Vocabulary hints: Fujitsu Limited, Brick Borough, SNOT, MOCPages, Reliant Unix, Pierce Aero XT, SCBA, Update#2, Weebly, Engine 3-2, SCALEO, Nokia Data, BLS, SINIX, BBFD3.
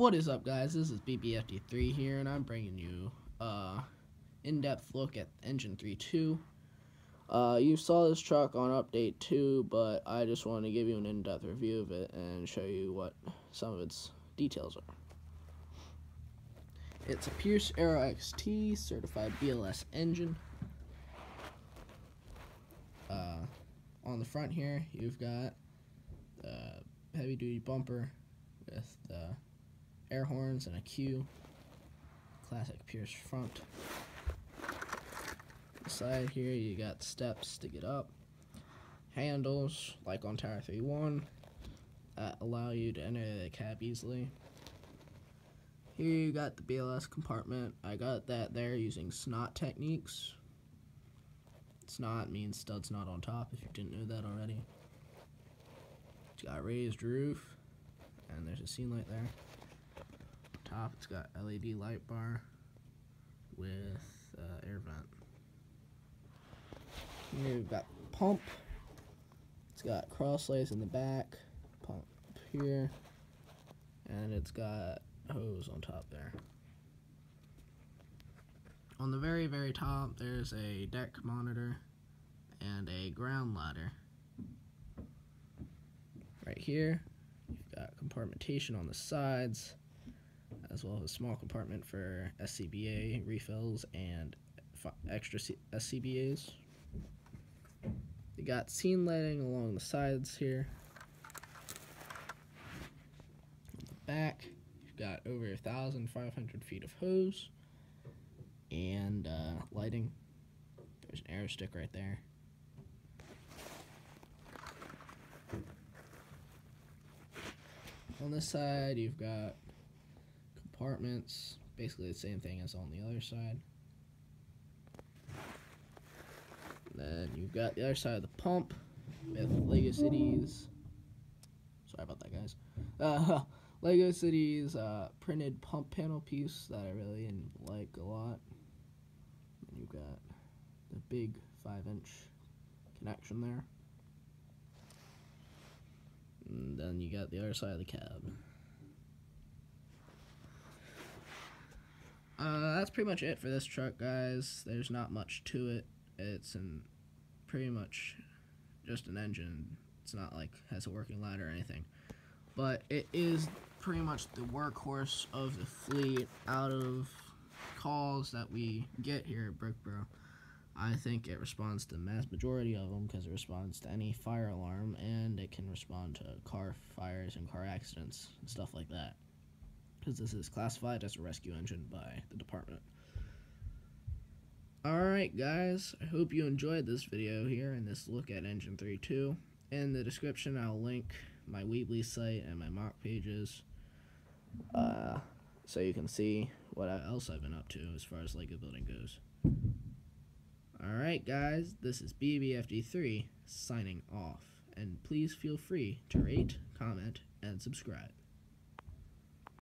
What is up, guys? This is BBFD3 here, and I'm bringing you in-depth look at engine 3.2. You saw this truck on update 2, but I just want to give you an in-depth review of it and show you what some of its details are. It's a Pierce Aero XT certified BLS engine. On the front here, you've got the heavy-duty bumper with the air horns and a Q. Classic Pierce front. The side here, you got steps to get up. Handles, like on Tower 3.1, that allow you to enter the cab easily. Here you got the BLS compartment. I got that there using snot techniques. Snot means studs not on top, if you didn't know that already. It's got a raised roof, and there's a scene light there. Top, it's got LED light bar with air vent. Here we've got pump. It's got cross lays in the back, pump here, and it's got hose on top there. On the very, very top, there's a deck monitor and a ground ladder. Right here, you've got compartmentation on the sides, as well as a small compartment for SCBA refills and extra SCBAs. You got scene lighting along the sides here. On the back, you've got over 1,500 feet of hose and lighting. There's an arrow stick right there. On this side, you've got compartments, basically the same thing as on the other side. And then you've got the other side of the pump with Lego City's, sorry about that, guys, Lego City's printed pump panel piece that I really like a lot. And you've got the big 5-inch connection there. And then you got the other side of the cab. That's pretty much it for this truck, guys. There's not much to it. It's pretty much just an engine. It's not like it has a working ladder or anything. But it is pretty much the workhorse of the fleet. Out of calls that we get here at Brick Borough, I think it responds to the mass majority of them because it responds to any fire alarm, and it can respond to car fires and car accidents and stuff like that, because this is classified as a rescue engine by the department. Alright guys, I hope you enjoyed this video here and this look at engine 3.2. In the description, I'll link my Weebly site and my MOCPages, so you can see what else I've been up to as far as Lego building goes. Alright guys, this is BBFD3 signing off, and please feel free to rate, comment, and subscribe.